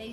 A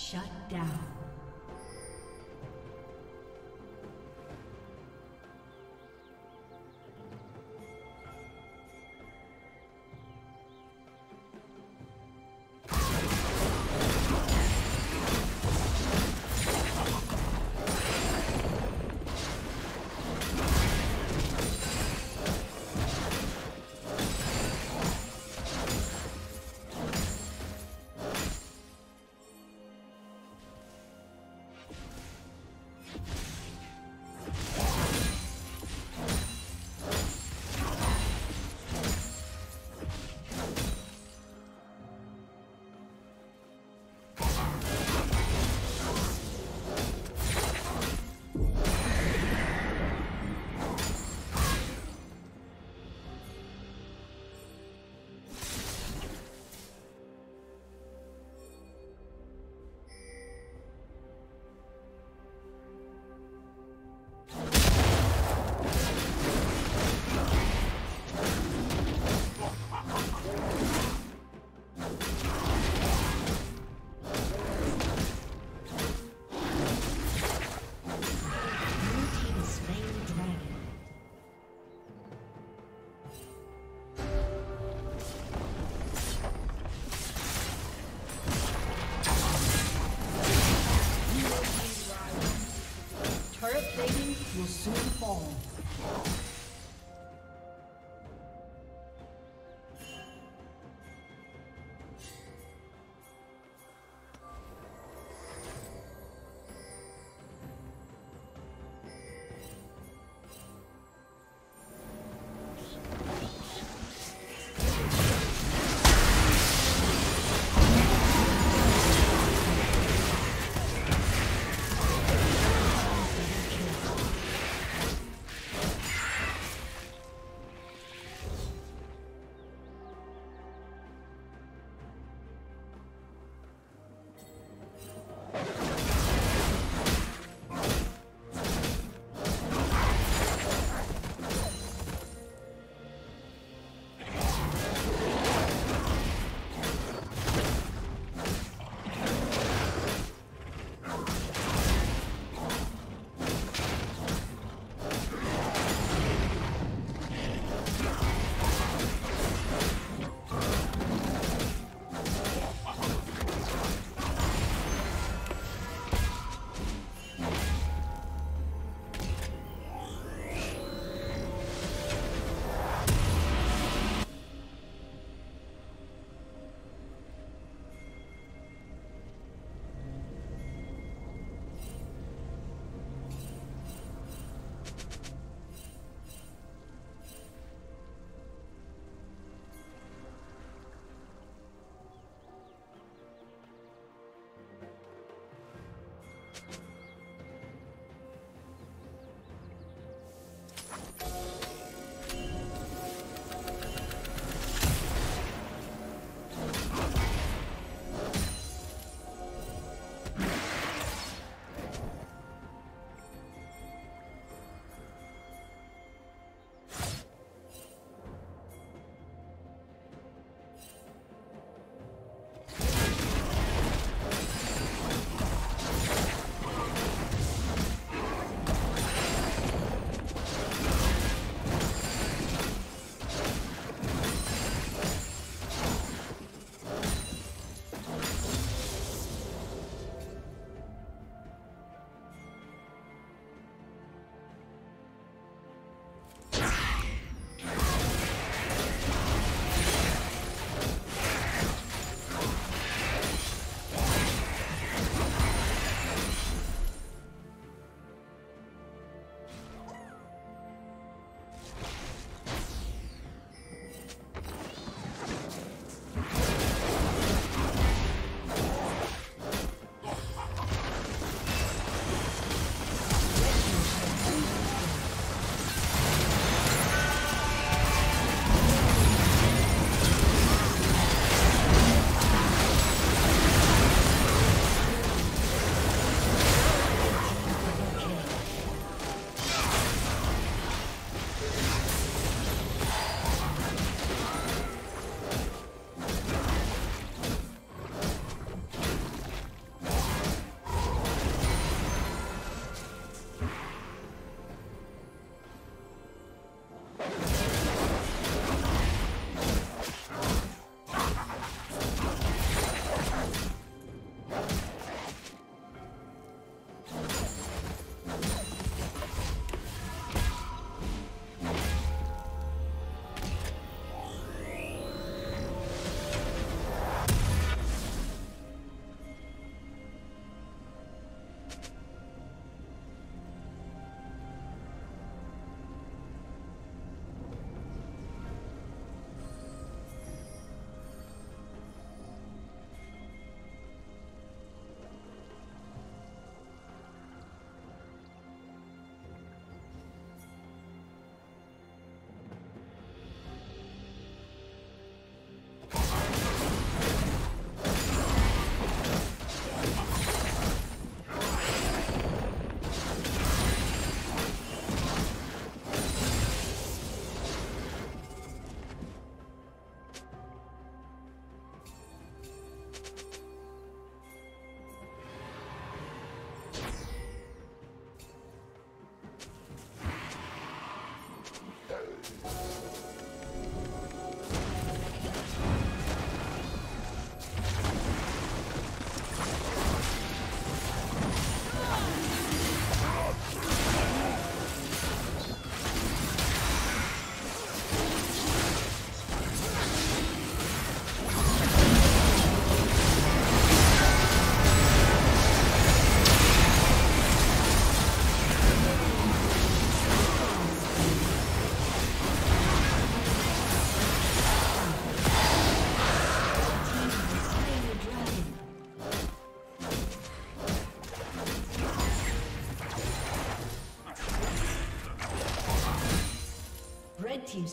Shut down. plating will soon fall. team's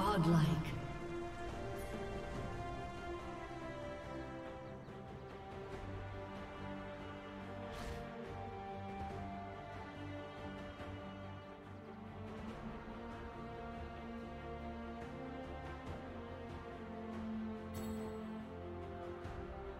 godlike.